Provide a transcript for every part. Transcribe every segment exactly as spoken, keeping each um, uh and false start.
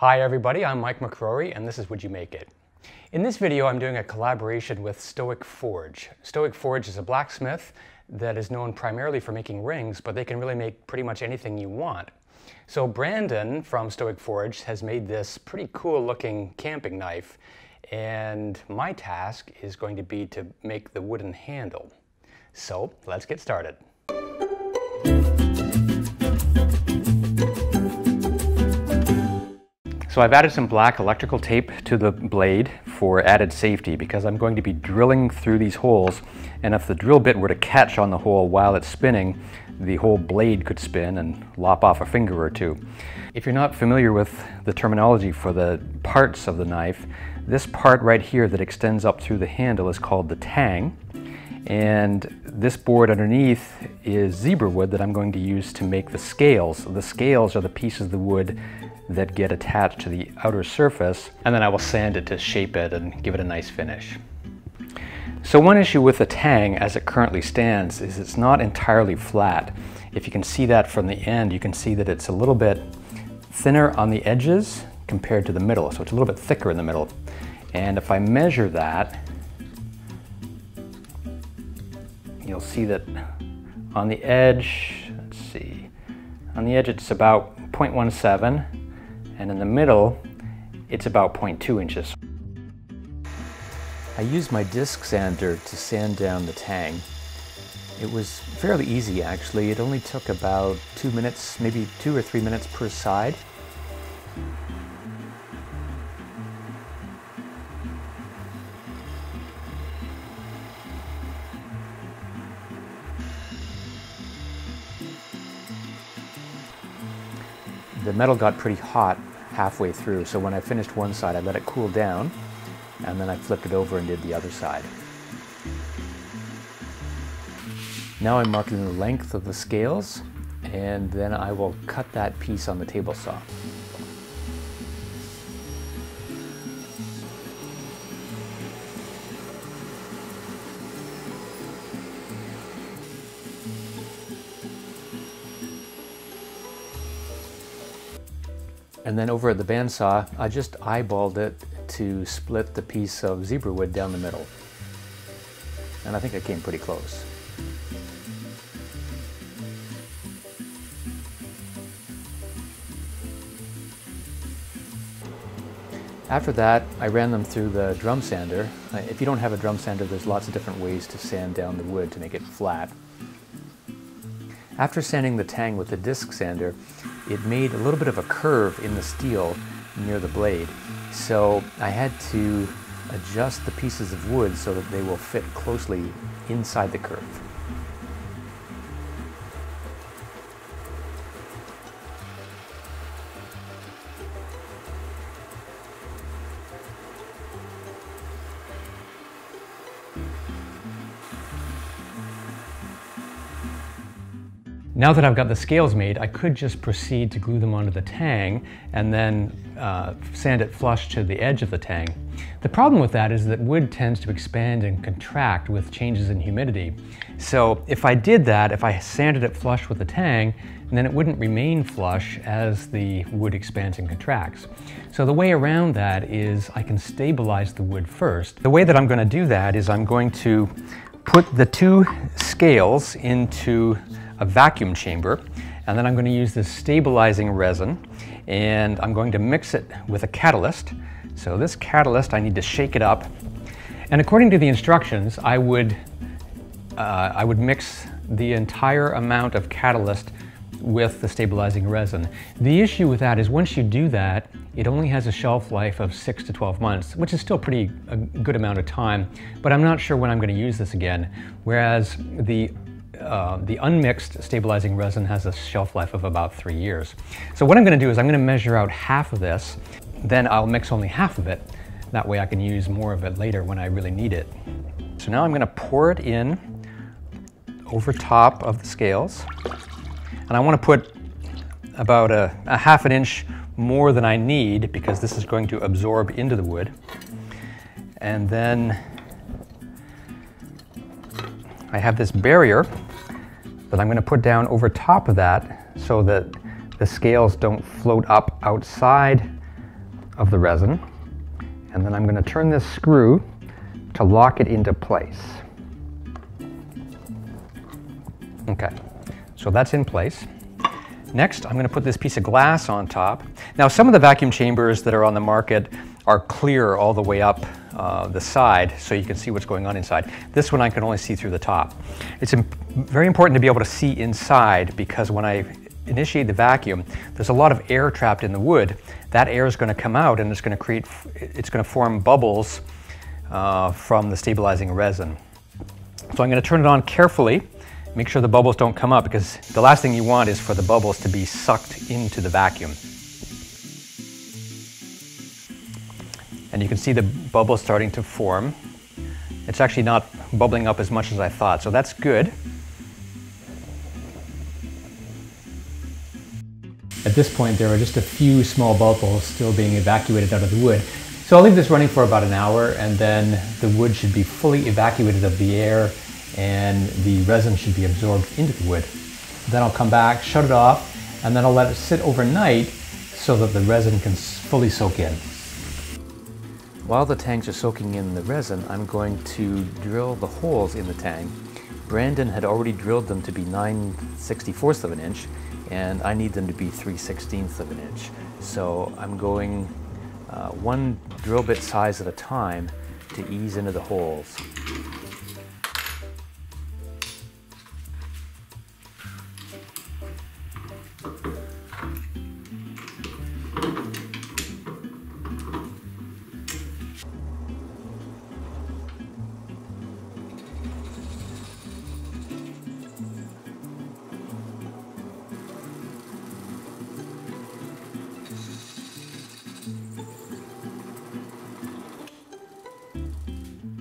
Hi everybody, I'm Mike McCrory and this is Wood U Make It. In this video I'm doing a collaboration with Stoic Forge. Stoic Forge is a blacksmith that is known primarily for making rings, but they can really make pretty much anything you want. So Brandon from Stoic Forge has made this pretty cool looking camping knife, and my task is going to be to make the wooden handle. So let's get started. So I've added some black electrical tape to the blade for added safety, because I'm going to be drilling through these holes, and if the drill bit were to catch on the hole while it's spinning, the whole blade could spin and lop off a finger or two. If you're not familiar with the terminology for the parts of the knife, this part right here that extends up through the handle is called the tang, and this board underneath is zebrawood that I'm going to use to make the scales. The scales are the pieces of the wood that get attached to the outer surface, and then I will sand it to shape it and give it a nice finish. So one issue with the tang as it currently stands is it's not entirely flat. If you can see that from the end, you can see that it's a little bit thinner on the edges compared to the middle, so it's a little bit thicker in the middle. And if I measure that, you'll see that on the edge, let's see, on the edge it's about zero point one seven, and in the middle it's about zero point two inches. I used my disc sander to sand down the tang. It was fairly easy actually. It only took about two minutes, maybe two or three minutes per side. The metal got pretty hot halfway through, so when I finished one side, I let it cool down, and then I flipped it over and did the other side. Now I'm marking the length of the scales, and then I will cut that piece on the table saw. And then over at the bandsaw, I just eyeballed it to split the piece of zebrawood down the middle. And I think I came pretty close. After that, I ran them through the drum sander. If you don't have a drum sander, there's lots of different ways to sand down the wood to make it flat. After sanding the tang with the disc sander, it made a little bit of a curve in the steel near the blade. So I had to adjust the pieces of wood so that they will fit closely inside the curve. Now that I've got the scales made, I could just proceed to glue them onto the tang and then uh, sand it flush to the edge of the tang. The problem with that is that wood tends to expand and contract with changes in humidity. So if I did that, if I sanded it flush with the tang, then it wouldn't remain flush as the wood expands and contracts. So the way around that is I can stabilize the wood first. The way that I'm going to do that is I'm going to put the two scales into a vacuum chamber, and then I'm going to use this stabilizing resin, and I'm going to mix it with a catalyst. So this catalyst, I need to shake it up, and according to the instructions, I would uh, I would mix the entire amount of catalyst with the stabilizing resin. The issue with that is once you do that, it only has a shelf life of six to twelve months, which is still pretty a good amount of time, but I'm not sure when I'm going to use this again, whereas the Uh, the unmixed stabilizing resin has a shelf life of about three years. So what I'm going to do is I'm going to measure out half of this, then I'll mix only half of it. That way I can use more of it later when I really need it. So now I'm going to pour it in over top of the scales, and I want to put about a, a half an inch more than I need, because this is going to absorb into the wood. And then I have this barrier that I'm going to put down over top of that so that the scales don't float up outside of the resin, and then I'm going to turn this screw to lock it into place. Okay, so that's in place. Next, I'm going to put this piece of glass on top. Now, some of the vacuum chambers that are on the market are clear all the way up uh, the side, so you can see what's going on inside. This one I can only see through the top. It's imp- very important to be able to see inside, because when I initiate the vacuum, there's a lot of air trapped in the wood. That air is going to come out, and it's going to create, it's going to form bubbles uh, from the stabilizing resin. So I'm going to turn it on carefully. Make sure the bubbles don't come up, because the last thing you want is for the bubbles to be sucked into the vacuum. And you can see the bubbles starting to form. It's actually not bubbling up as much as I thought, so that's good. At this point, there are just a few small bubbles still being evacuated out of the wood. So I'll leave this running for about an hour, and then the wood should be fully evacuated of the air, and the resin should be absorbed into the wood. Then I'll come back, shut it off, and then I'll let it sit overnight so that the resin can fully soak in. While the tanks are soaking in the resin, I'm going to drill the holes in the tank. Brandon had already drilled them to be nine sixty-fourths of an inch, and I need them to be three sixteenths of an inch. So I'm going uh, one drill bit size at a time to ease into the holes.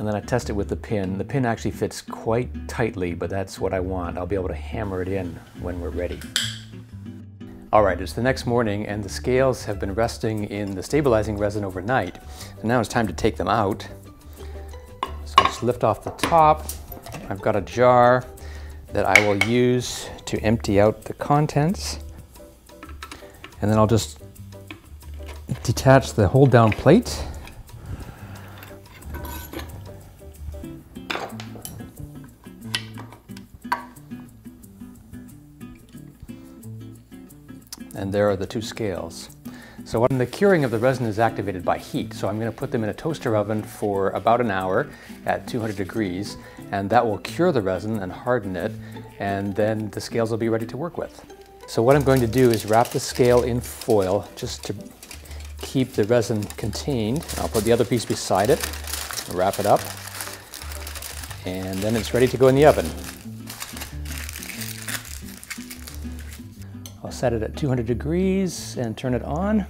And then I test it with the pin. The pin actually fits quite tightly, but that's what I want. I'll be able to hammer it in when we're ready. All right, it's the next morning, and the scales have been resting in the stabilizing resin overnight. So now it's time to take them out. So I'll just lift off the top. I've got a jar that I will use to empty out the contents. And then I'll just detach the hold down plate. And there are the two scales. So when the curing of the resin is activated by heat, so I'm going to put them in a toaster oven for about an hour at two hundred degrees, and that will cure the resin and harden it, and then the scales will be ready to work with. So what I'm going to do is wrap the scale in foil just to keep the resin contained. I'll put the other piece beside it, wrap it up, and then it's ready to go in the oven. I'll set it at two hundred degrees and turn it on,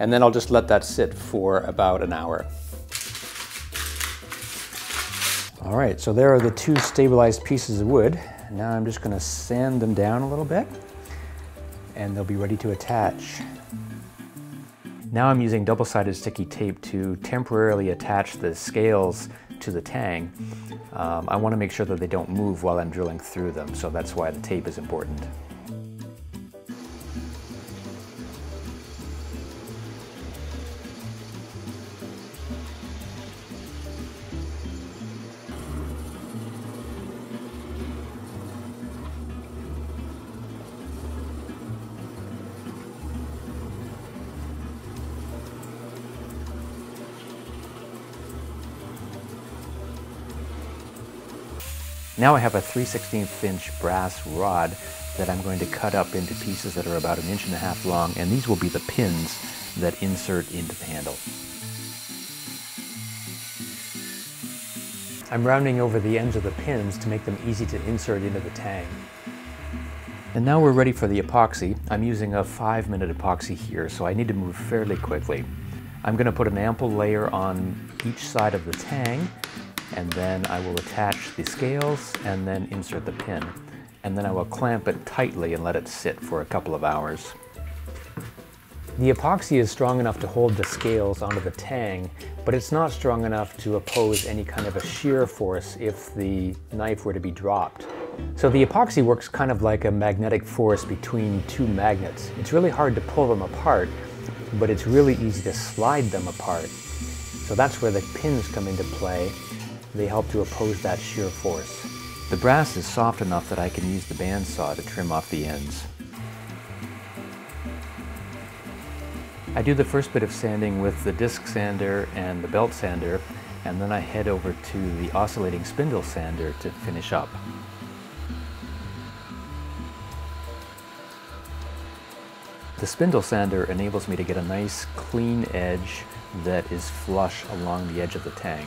and then I'll just let that sit for about an hour. All right, so there are the two stabilized pieces of wood. Now I'm just going to sand them down a little bit, and they'll be ready to attach. Now I'm using double-sided sticky tape to temporarily attach the scales to the tang. Um, I want to make sure that they don't move while I'm drilling through them, so that's why the tape is important. Now I have a three sixteenth inch brass rod that I'm going to cut up into pieces that are about an inch and a half long, and these will be the pins that insert into the handle. I'm rounding over the ends of the pins to make them easy to insert into the tang. And now we're ready for the epoxy. I'm using a five minute epoxy here, so I need to move fairly quickly. I'm going to put an ample layer on each side of the tang, and then I will attach the scales and then insert the pin. And then I will clamp it tightly and let it sit for a couple of hours. The epoxy is strong enough to hold the scales onto the tang, but it's not strong enough to oppose any kind of a shear force if the knife were to be dropped. So the epoxy works kind of like a magnetic force between two magnets. It's really hard to pull them apart, but it's really easy to slide them apart. So that's where the pins come into play. They help to oppose that shear force. The brass is soft enough that I can use the bandsaw to trim off the ends. I do the first bit of sanding with the disc sander and the belt sander, and then I head over to the oscillating spindle sander to finish up. The spindle sander enables me to get a nice clean edge that is flush along the edge of the tang.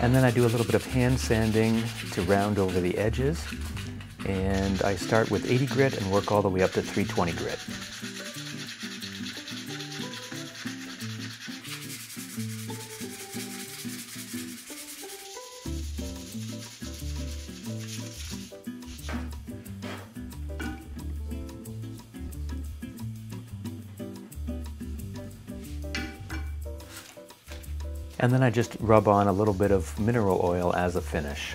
And then I do a little bit of hand sanding to round over the edges. And I start with eighty grit and work all the way up to three twenty grit. And then I just rub on a little bit of mineral oil as a finish.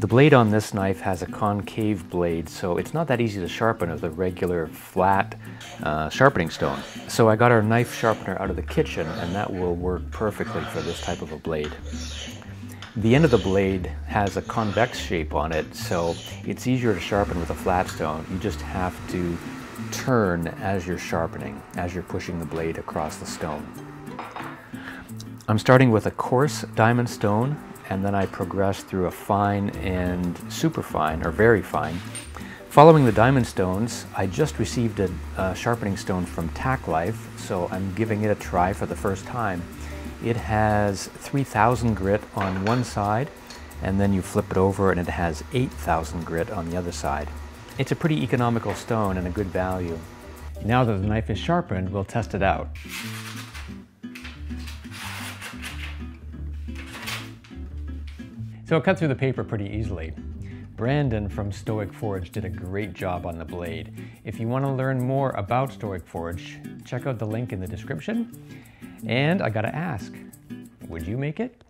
The blade on this knife has a concave blade, so it's not that easy to sharpen with a regular flat uh, sharpening stone. So I got our knife sharpener out of the kitchen, and that will work perfectly for this type of a blade. The end of the blade has a convex shape on it, so it's easier to sharpen with a flat stone. You just have to turn as you're sharpening, as you're pushing the blade across the stone. I'm starting with a coarse diamond stone, and then I progress through a fine and super fine, or very fine. Following the diamond stones, I just received a, a sharpening stone from Tacklife, so I'm giving it a try for the first time. It has three thousand grit on one side, and then you flip it over and it has eight thousand grit on the other side. It's a pretty economical stone and a good value. Now that the knife is sharpened, we'll test it out. So it cut through the paper pretty easily. Brandon from Stoic Forge did a great job on the blade. If you want to learn more about Stoic Forge, check out the link in the description. And I gotta ask, would you make it?